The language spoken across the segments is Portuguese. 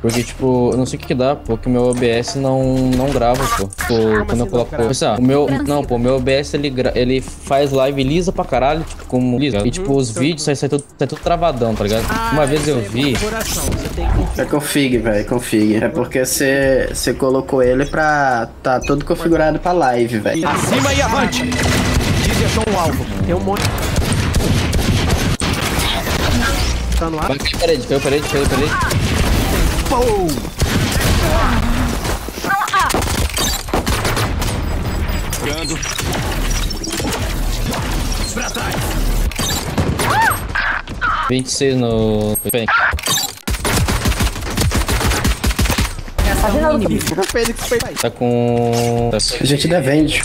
Porque, tipo, eu não sei o que dá, pô, que o meu OBS não grava, pô. Quando eu coloco, o meu... Não, pô, o meu OBS, ele faz live lisa pra caralho, tipo, como lisa. E, tipo, os vídeos sai tudo travadão, tá ligado? Uma vez eu vi... É config, velho, config. É porque você colocou ele pra... Tá todo configurado pra live, velho. Acima e avante! Dizzy achou um alvo. Tem um monte... Tá no ar? Peraí. Pou! Jogando. Pra trás. 26 no... Tá com... A gente defende.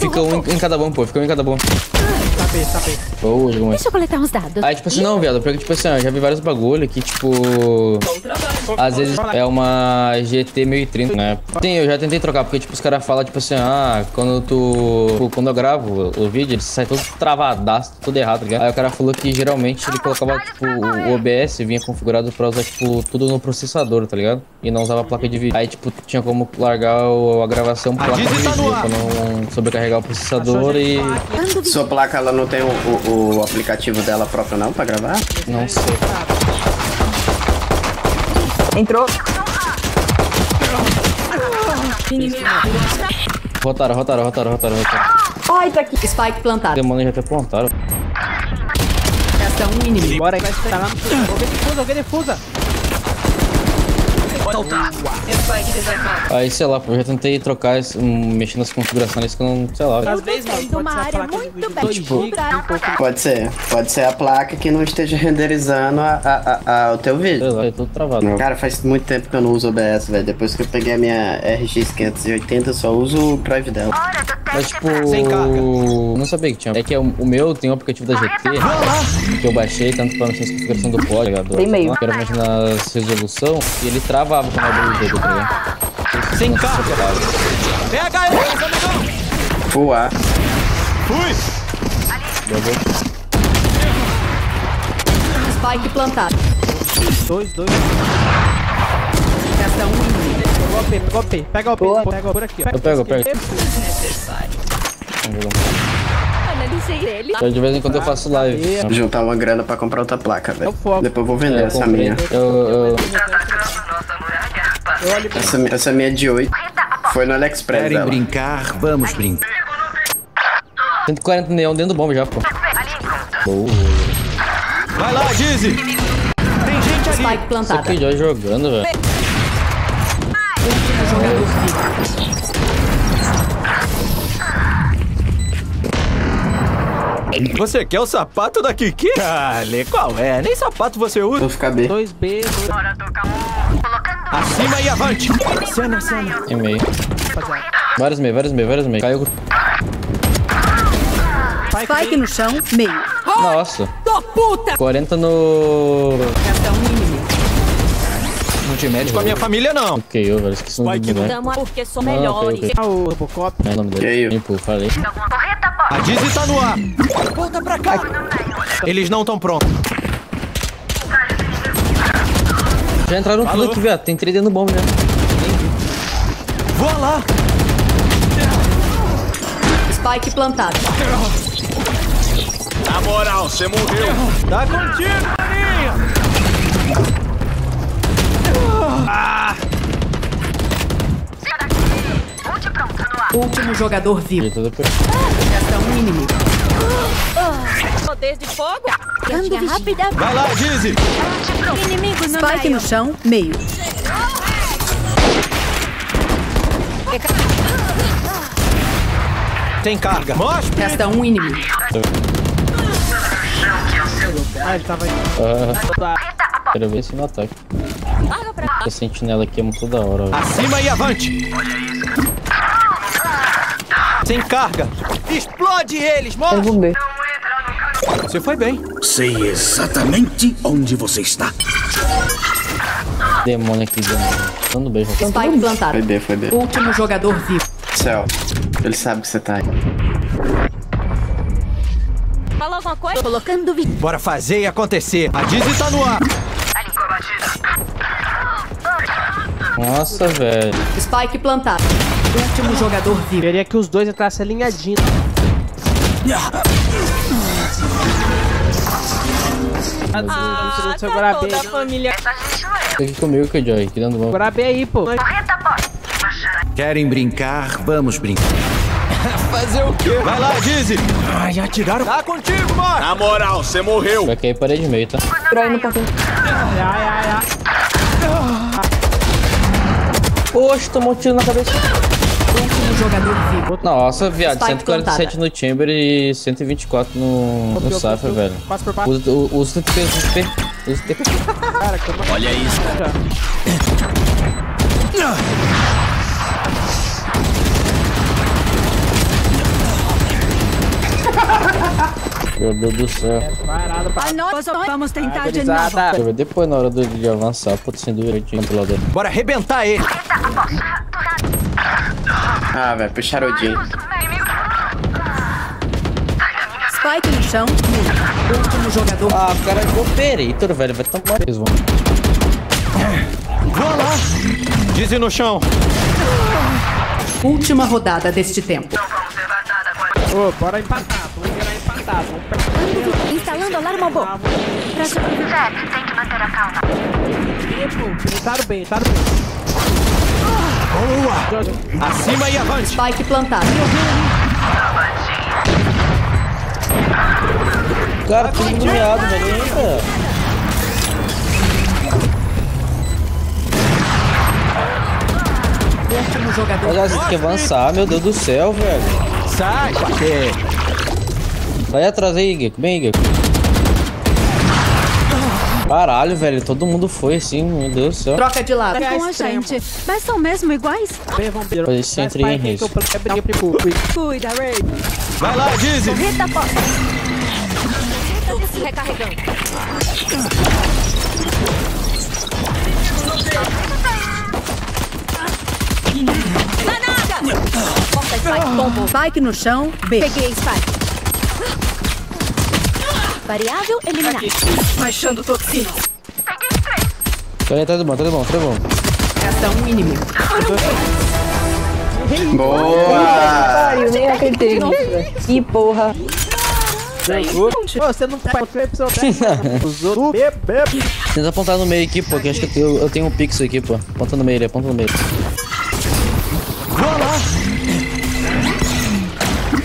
Fica um em cada bomba, pô. Fica um em cada bomba. Tapei. Boa, jogou. Deixa eu coletar uns dados. Aí, tipo assim, não, viado. Porque, tipo assim, eu já vi vários bagulho que, tipo... Às vezes é uma GT 1030, né? Sim, eu já tentei trocar, porque, tipo, os caras falam, tipo assim, ah, quando tu... Tipo, quando eu gravo o vídeo, ele sai todo travadaço, tudo errado, tá ligado? Aí o cara falou que, geralmente, ele colocava, tipo, o OBS vinha configurado pra usar, tipo, tudo no processador, tá ligado? E não usava a placa de vídeo. Aí, tipo, tinha como largar a gravação pra placa de vídeo, pra não sobrecarregar o processador e... Sua placa, ela não tem o aplicativo dela própria, não, pra gravar? Não sei. Entrou. Rotaram. Ai, tá aqui. Spike plantado. Demone já até plantaram. Essa um inimigo. Bora aí, vai estar lá. Alguém defusa. Aí, sei lá, eu já tentei trocar, mexer nas configurações que eu não, sei lá. Às vezes, uma área muito bem configurada. Pode ser a placa que não esteja renderizando o teu vídeo. Sei lá, é tudo travado. Cara, faz muito tempo que eu não uso OBS, velho. Depois que eu peguei a minha RX 580, eu só uso o Proibidão. Mas, tipo, não sabia que tinha. É que o meu tem um aplicativo da GT que eu baixei, tanto pra mexer nas configurações do código. Tem meio. Eu quero mexer nas resolução e ele trava. Vou sem carro. Pega ele, amigão. Voar. Fui. Spike plantado. Dois. Essa um. Pega o P. Por aqui. Eu pego. Então, de vez em quando eu faço live. Vou juntar uma grana pra comprar outra placa, velho. Depois eu vou vender essa minha. Essa minha de 8 foi no Aliexpress. Querem dela. Brincar? Vamos brincar. 140 neon dentro do bomba já, pô. Boa. Vai lá, Dizzy! Tem gente ali. Spike plantado. Isso aqui já jogando, velho. Você quer o sapato da Kiki? Lê qual é? Nem sapato você usa. Vou ficar B. 2B. Bora tocar um. Acima e avante. Cena. E meio. Vários meio. Caiu. Spike no chão, meio. Nossa. Da puta. 40 no... Não te mete com a minha família, não. Ok, eu, velho. Esqueci o nome do lugar. Porque sou melhor. Ah, o Robocop. É o nome dele. Empurra, falei. A Dizzy tá no ar. Volta pra cá. Eles não tão prontos. Já entraram tudo aqui, viado. Tem 3 dentro do bomba, né? Voa lá. Spike plantado. Na moral, você morreu. Tá contigo, maninha. Último jogador vivo. Essa é um inimigo. Poder de fogo. Vai lá, Dizzy. Inimigo no Spike no chão, meio. Tem carga. Mostra. Essa é um inimigo. Ah, ele tava aí. Quero ver se não ataque. Essa sentinela aqui é muito da hora. Véio. Acima e avante. Olha isso. Sem carga. Explode eles, morre. Você foi bem. Sei exatamente onde você está. Demônio aqui, dando beijo. Spike plantado. Foi B. Último jogador vivo. Céu, ele sabe que você tá aí. Falou alguma coisa? Colocando vídeo. Bora fazer e acontecer. A Dizzy tá no ar. Ali, Nossa, velho. Spike plantado. Último jogador vivo. Queria que os dois entrassem alinhadinhos. Ah, tá toda a família. Tá aqui comigo, que Joy. Bora B aí, pô. Querem brincar? Vamos brincar. Fazer o quê? Vai lá, Dizzy. Ai, atiraram. Tá contigo, mano. Na moral, você morreu. Vai cair parede de meio, tá? Trai no cantinho. Poxa, tomou tiro na cabeça. Nossa, viado, 147 no Chamber e 124 no Safra, velho. Passa por baixo. Usa o TP. Olha isso, cara. Meu Deus do céu. Nós vamos tentar de novo. Depois, na hora de avançar, pode ser direitinho do lado dele. Bora arrebentar ele. Ah, velho, puxaram Odin. Spike no chão. Último jogador. Ah, o cara é Cooperator, velho. Vai tomar. Eles vão. Vou lá. Dizzy no chão. Última rodada deste tempo. Ô, bora empatar. Vamos virar empatado. Instalando o Laramabô. Zé, tem que manter a calma. Pensaram bem, pensaram bem. Boa! Acima e avante! Spike plantado. Cara, tô engoleado, velho. Último jogador. Olha, a gente tem que avançar, meu Deus do céu, velho. Sai, bater. Vai atrás aí, Igeko. Bem, Igeko. Caralho, velho, todo mundo foi assim, meu Deus do céu. Troca de lado. É com a gente. Mas são mesmo iguais? Bem, vamos ver. Fazer isso entre em risco. Cuida, Ray. Vai lá, Dizzy. Rita, pô. Se recarregando. Manada! Corta Spike, tombo. Spike no chão, B. Peguei Spike. Variável eliminada. Baixando toxina. Peguei três. Peraí, tá de bom. Gasta um inimigo. Boa! Eu nem acreditei. Que porra. Você não pode ter opção. Tenta apontar no meio aqui, pô. Que acho que eu tenho um pixel aqui, pô. Aponta no meio, ele aponta no meio.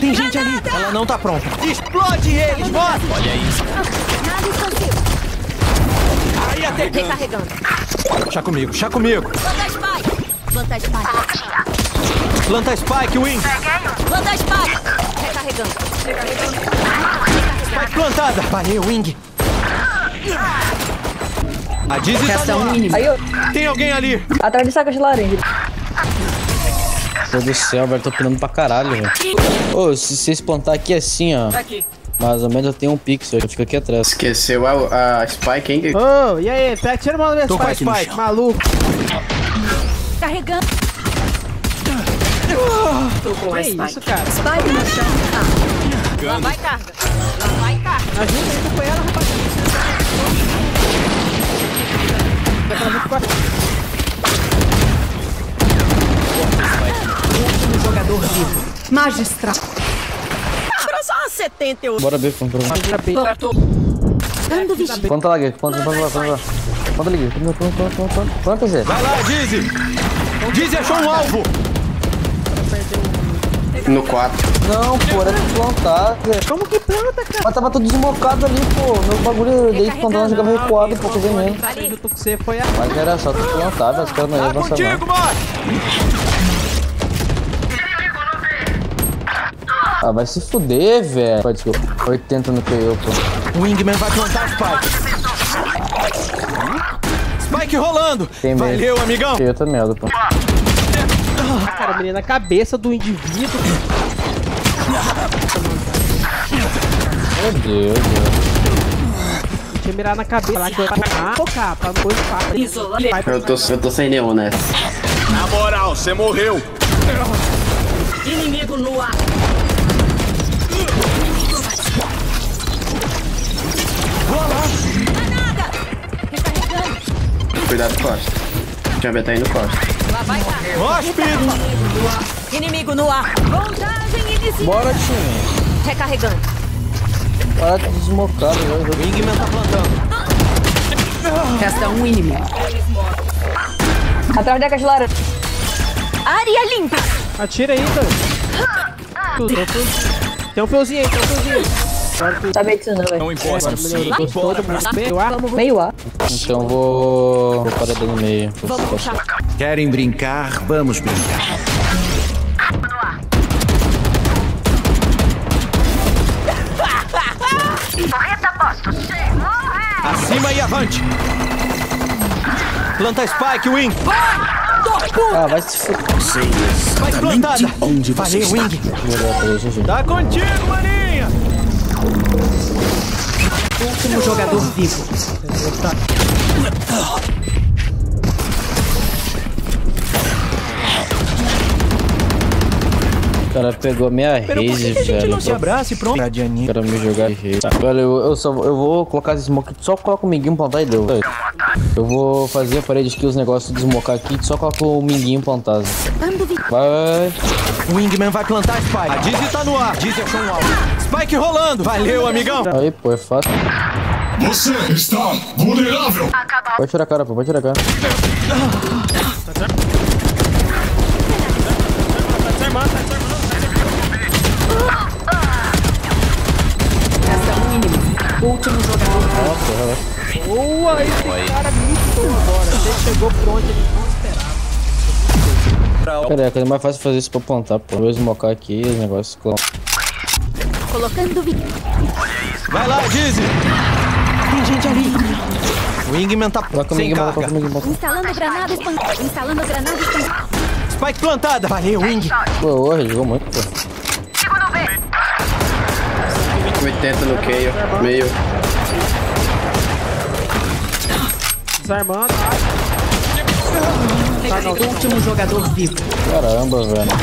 Tem gente ali. Ela não tá pronta. Explode eles, bora! Olha isso. Nada infantil. Aí até recarregando. Chá comigo. Planta Spike, Wing. Planta Spike. Recarregando. Spike plantada. Parei, Wing. A Dizzy tá mínima. Tem alguém ali. Atrás de saca de laranja. Meu Deus do céu, velho, tô pirando pra caralho, velho. Ô, se vocês plantar aqui assim, ó. Aqui. Mais ou menos eu tenho um pixel, fica aqui atrás. Esqueceu a Spike, hein? Ô, e aí? Tira uma vez Spike, maluco. Carregando. Tô com a Spike. Isso, cara. Spike no chão. Lá vai carga. Ajuda aí, acompanha ela, rapaz. Jogador vivo. Magistral. Pra só 78. Bora B, vamos pra B. Ponta lá, Guilherme. Ponta lá. Ponta ali, Guilherme. Ponta, Zé. Vai lá, Dizzy. Dizzy achou um alvo. No 4. Não, pô, era de plantar, Zé. Como que planta, cara? Mas tava tudo desmocado ali, pô. Meu bagulho, eu dei de plantar, jogava recuado, pô, fazer mesmo. Mas era só tu plantar, velho. Os caras não iam avançar não. Ah, vai se fuder, velho. Pode, desculpa. 80 no KO, pô. O Wingman vai plantar Spike. Spike rolando. Tem medo. Valeu, amigão. Eu tô medo, pô. Cara, menina, a cabeça do indivíduo. Meu Deus, velho. Tinha mirar na cabeça. Falar que eu ia focar pra não isolar. Eu tô sem nenhum, né? Na moral, você morreu. Inimigo no ar. Cuidado com a costa. Chamber tá indo costa. Lá vai dar. Inimigo no ar. Contagem inicial. Bora, time. Recarregando. Para de desmocar, velho. O Wingman tá plantando. Resta um inimigo. Atrás da caixa de laranja. Área limpa. Atira aí, cara. Tem um fiozinho aí, tem um fiozinho aí. Tá meio que não, velho. Não importa, meio A. Então vou parar no meio. Querem brincar? Vamos brincar. Acima e avante. Planta Spike, Wing. Ah, vai se fuder. Vai plantada. Falei, Wing. Tá contigo, maninha. Último jogador vivo. O cara pegou minha rede, velho. O cara me jogar rede. Olha, eu vou colocar esse smoke. Só coloca o minguinho plantar e deu. Eu vou fazer a parede aqui, os negócios de smocar aqui. Só coloca o minguinho plantado. Vai. O Wingman vai plantar a Spike. A Dizzy tá no ar. Dizzy achou um alvo. Spike rolando. Valeu, amigão. Aí, pô, é fácil. Você está vulnerável. Pode tirar a cara, pô. Pode tirar a cara. Último jogador. Boa, esse cara muito embora. Você chegou por onde ele não esperava. Caraca, é mais fácil fazer isso pra plantar, pô. Vou esmocar aqui os negócios. Colocando o vídeo. Olha isso. Vai lá, Dizzy. Tem gente ali. Wingman tá sem carga. Instalando granada espancada. Spike plantada. Valeu, Wing. Pô, jogou muito, pô. 80 no Kayle. Meio. Desarmando. Tá no último jogador vivo. Caramba, velho.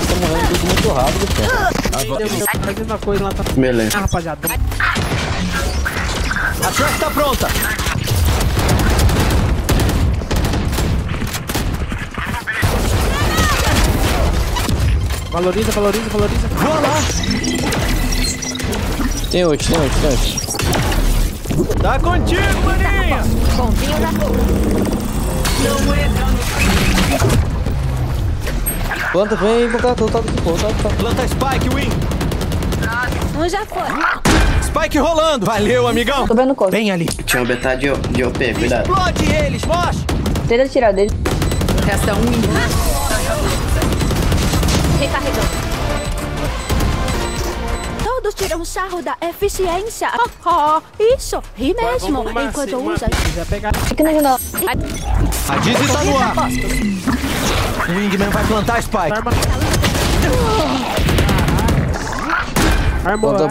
Tá morrendo tudo muito rápido, cara. Tá fazendo a coisa lá, tá. Beleza. Ah, rapaziada. A chance tá pronta. Valoriza, valoriza. Boa lá. Tem ult, Tá contigo, maninha! Pontinho da boca. Planta, vem, tá. Planta Spike, Win. Um já foi. Spike rolando. Valeu, amigão. Tô vendo o vem ali. Tinha um beta de OP, cuidado. Explode eles, mocha. Tenta tirar dele. Resta um. Recarregando. Todos tiram sarro da eficiência. Isso, ri mesmo. Vai, enquanto usa. Fica na janela. A Dizzy tá no ar. O Wingman vai plantar a Spike. Pontou.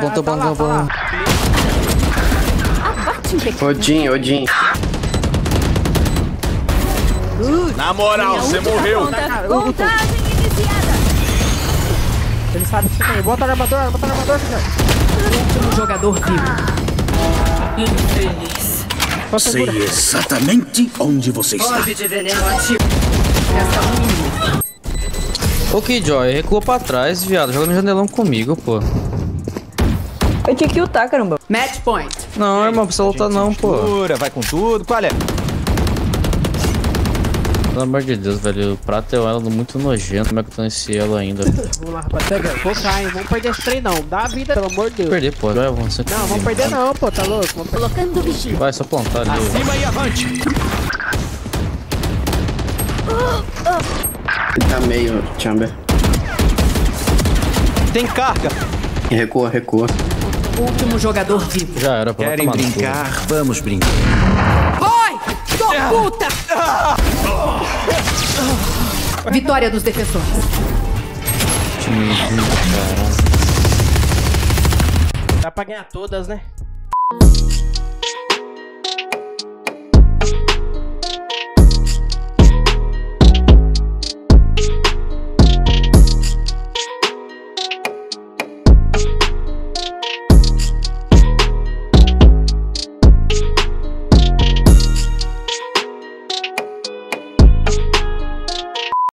Odin. Na moral, você morreu. Contagem iniciada. Ele sabe que tem. Bota o armador, cara. Último jogador vivo. Infeliz. Sei exatamente onde você está. Ok, Joy, recua pra trás, viado. Joga no janelão comigo, pô. Eu tinha que lutar, caramba. Match point. Não, irmão, precisa lutar não, pô. Vai com tudo, qual é? Pelo amor de Deus, velho, o prato é um elo muito nojento. Como é que eu tô nesse elo ainda? Vamos lá, rapaziada, focar, hein? Vamos perder esse trem não, dá a vida, pelo amor de Deus. Perder, pô, não, vamos perder não, pô, tá louco? Vamos colocando o bichinho. Vai, só plantar ali. Acima e avante! Tá meio, Chamber. Tem carga! Recua, Último jogador vivo. Já era, pô. Querem brincar? Vamos brincar. Vai! Tô puta! Vitória dos defensores. Dá pra ganhar todas, né?